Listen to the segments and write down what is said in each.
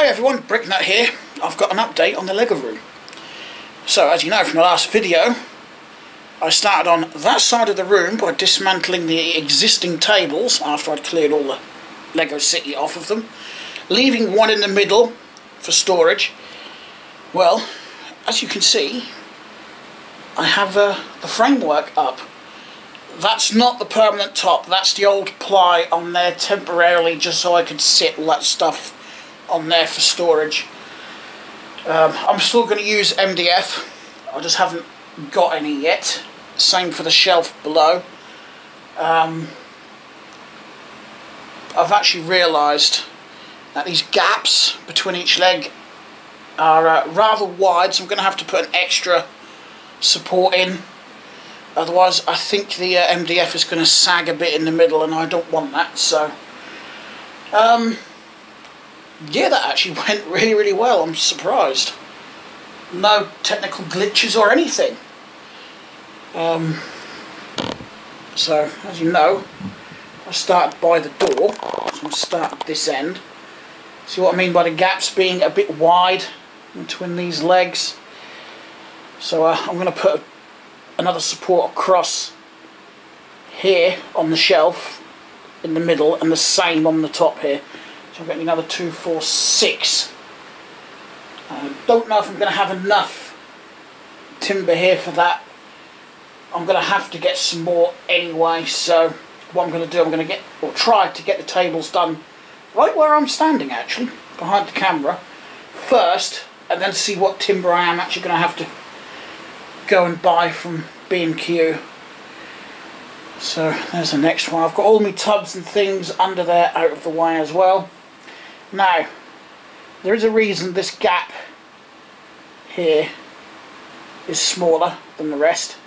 Hi everyone, Bricknut here. I've got an update on the Lego room. So as you know from the last video, I started on that side of the room by dismantling the existing tables after I'd cleared all the Lego City off of them, leaving one in the middle for storage. Well, as you can see, I have the framework up. That's not the permanent top, that's the old ply on there temporarily just so I could sit all that stuff on there for storage. I'm still going to use MDF, I just haven't got any yet. Same for the shelf below. I've actually realised that these gaps between each leg are rather wide, so I'm going to have to put an extra support in. Otherwise I think the MDF is going to sag a bit in the middle and I don't want that, so yeah, that actually went really well. I'm surprised. No technical glitches or anything. So, as you know, I started by the door. So I'm going to start at this end. See what I mean by the gaps being a bit wide between these legs. So I'm going to put another support across here on the shelf in the middle and the same on the top here. I'm getting another 2, 4, 6. I don't know if I'm going to have enough timber here for that. I'm going to have to get some more anyway, so what I'm going to do, I'm going to get, or try to get the tables done right where I'm standing actually, behind the camera first, and then see what timber I am actually going to have to go and buy from B&Q. So there's the next one. I've got all my tubs and things under there out of the way as well. Now, there is a reason this gap here is smaller than the rest,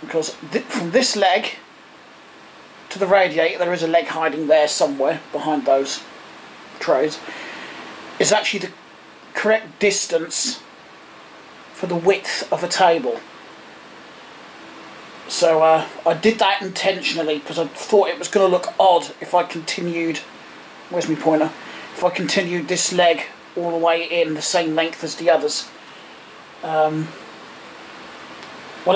because from this leg to the radiator, there is a leg hiding there somewhere behind those trays. It's actually the correct distance for the width of a table. So I did that intentionally because I thought it was going to look odd if I continued, where's my pointer, if I continued this leg all the way in the same length as the others. Well,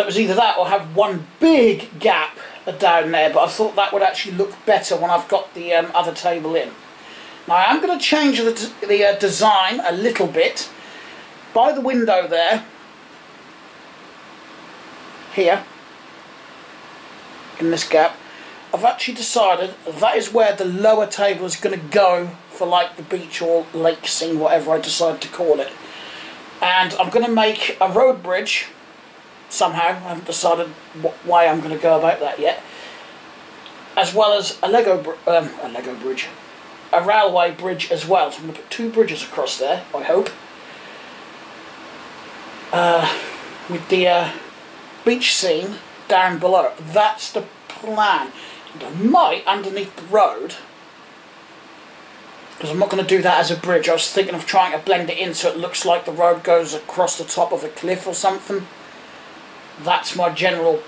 it was either that or have one big gap down there, but I thought that would actually look better when I've got the other table in. Now I am going to change the design a little bit. By the window there, here, in this gap, I've actually decided that is where the lower table is going to go for like the beach or lake scene, whatever I decide to call it. And I'm going to make a road bridge somehow. I haven't decided what way I'm going to go about that yet, as well as a Lego bridge, a railway bridge as well. So I'm going to put two bridges across there, I hope, with the beach scene down below. That's the plan. And I might, underneath the road, because I'm not going to do that as a bridge, I was thinking of trying to blend it in so it looks like the road goes across the top of a cliff or something. That's my general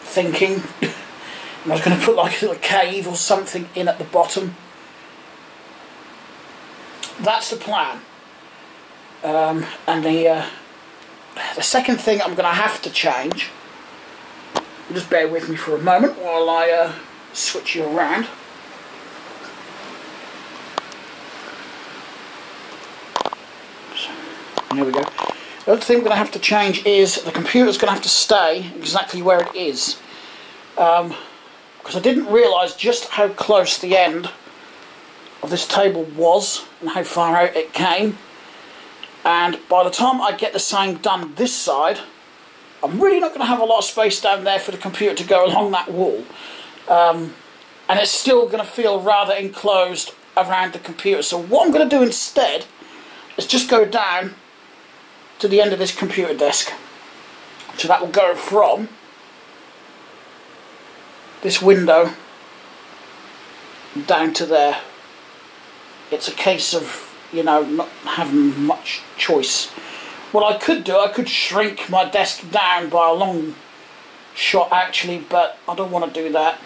thinking. And I was going to put like a little cave or something in at the bottom. That's the plan. And the second thing I'm going to have to change, just bear with me for a moment while I switch you around. So, there we go. The other thing I'm going to have to change is the computer's going to have to stay exactly where it is, because I didn't realise just how close the end of this table was and how far out it came. And by the time I get the same done this side, I'm really not going to have a lot of space down there for the computer to go along that wall. And it's still going to feel rather enclosed around the computer. So what I'm going to do instead is just go down to the end of this computer desk. So that will go from this window down to there. It's a case of, you know, not having much choice. What I could do, I could shrink my desk down by a long shot actually, but I don't want to do that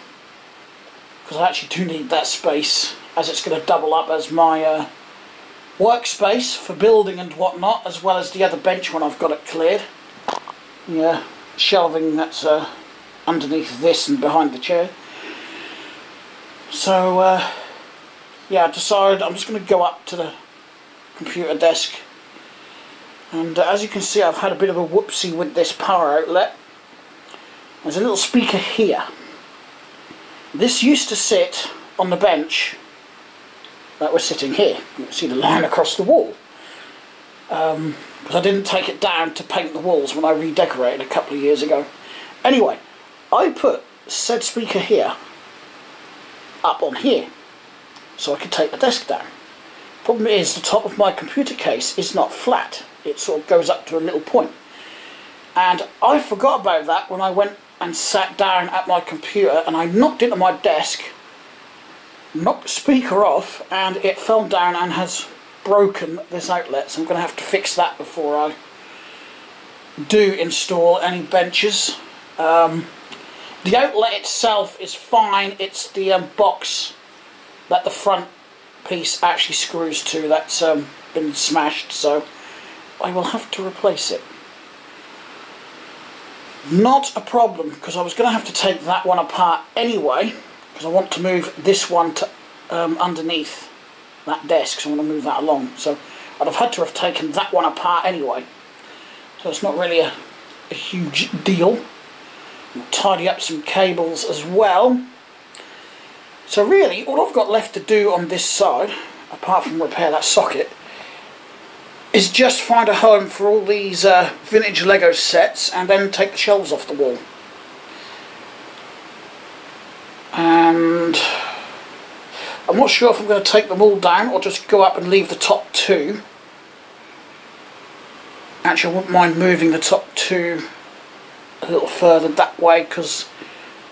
because I actually do need that space, as it's going to double up as my workspace for building and whatnot, as well as the other bench when I've got it cleared. Yeah, shelving that's underneath this and behind the chair. So yeah, I decided I'm just going to go up to the computer desk, and as you can see, I've had a bit of a whoopsie with this power outlet. There's a little speaker here. This used to sit on the bench that we're sitting here. You can see the line across the wall, because I didn't take it down to paint the walls when I redecorated a couple of years ago. Anyway, I put said speaker here up on here so I could take the desk down. Problem is, the top of my computer case is not flat, it sort of goes up to a little point, and I forgot about that when I went and sat down at my computer, and I knocked into my desk, knocked the speaker off, and it fell down and has broken this outlet. So I'm going to have to fix that before I do install any benches. The outlet itself is fine, it's the box that the front piece actually screws to that's been smashed, so I will have to replace it. Not a problem, because I was going to have to take that one apart anyway, because I want to move this one to underneath that desk, so I want to move that along. So I'd have had to have taken that one apart anyway, so it's not really a huge deal. I'll tidy up some cables as well. So really, all I've got left to do on this side, apart from repair that socket, is just find a home for all these vintage Lego sets, and then take the shelves off the wall. And I'm not sure if I'm going to take them all down or just go up and leave the top two. Actually, I wouldn't mind moving the top two a little further that way, because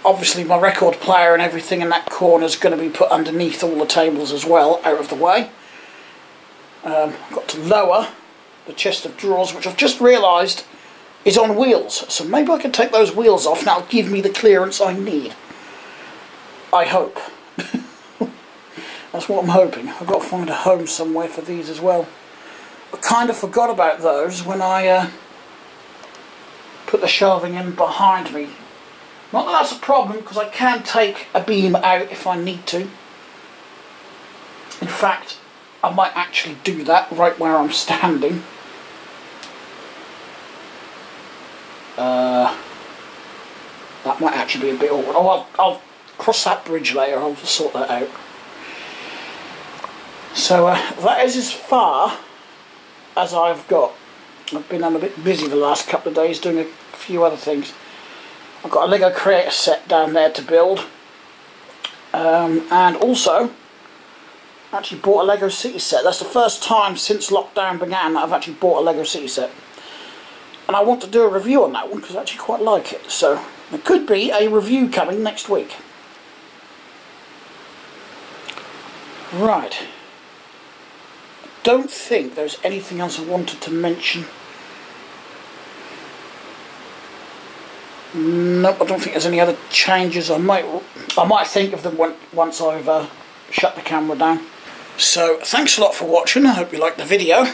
obviously my record player and everything in that corner is going to be put underneath all the tables as well, out of the way. I've got to lower the chest of drawers, which I've just realised is on wheels, so maybe I can take those wheels off and that'll give me the clearance I need. I hope. That's what I'm hoping. I've got to find a home somewhere for these as well. I kind of forgot about those when I put the shelving in behind me. Not that that's a problem, because I can take a beam out if I need to. In fact, I might actually do that right where I'm standing. That might actually be a bit awkward. Oh, I'll cross that bridge later, I'll sort that out. So that is as far as I've got. I've been a bit busy the last couple of days doing a few other things. I've got a Lego Creator set down there to build, and also actually bought a Lego City set. That's the first time since lockdown began that I've actually bought a Lego City set, and I want to do a review on that one because I actually quite like it, so there could be a review coming next week. Right, I don't think there's anything else I wanted to mention. Nope, I don't think there's any other changes. I might think of them once I've shut the camera down. So thanks a lot for watching. I hope you liked the video,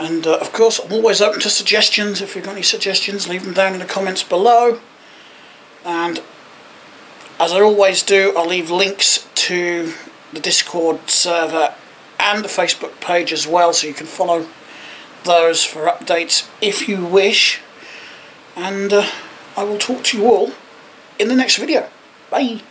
and of course I'm always open to suggestions. If you've got any suggestions, leave them down in the comments below, and as I always do, I'll leave links to the Discord server and the Facebook page as well, so you can follow those for updates if you wish, and I will talk to you all in the next video. Bye!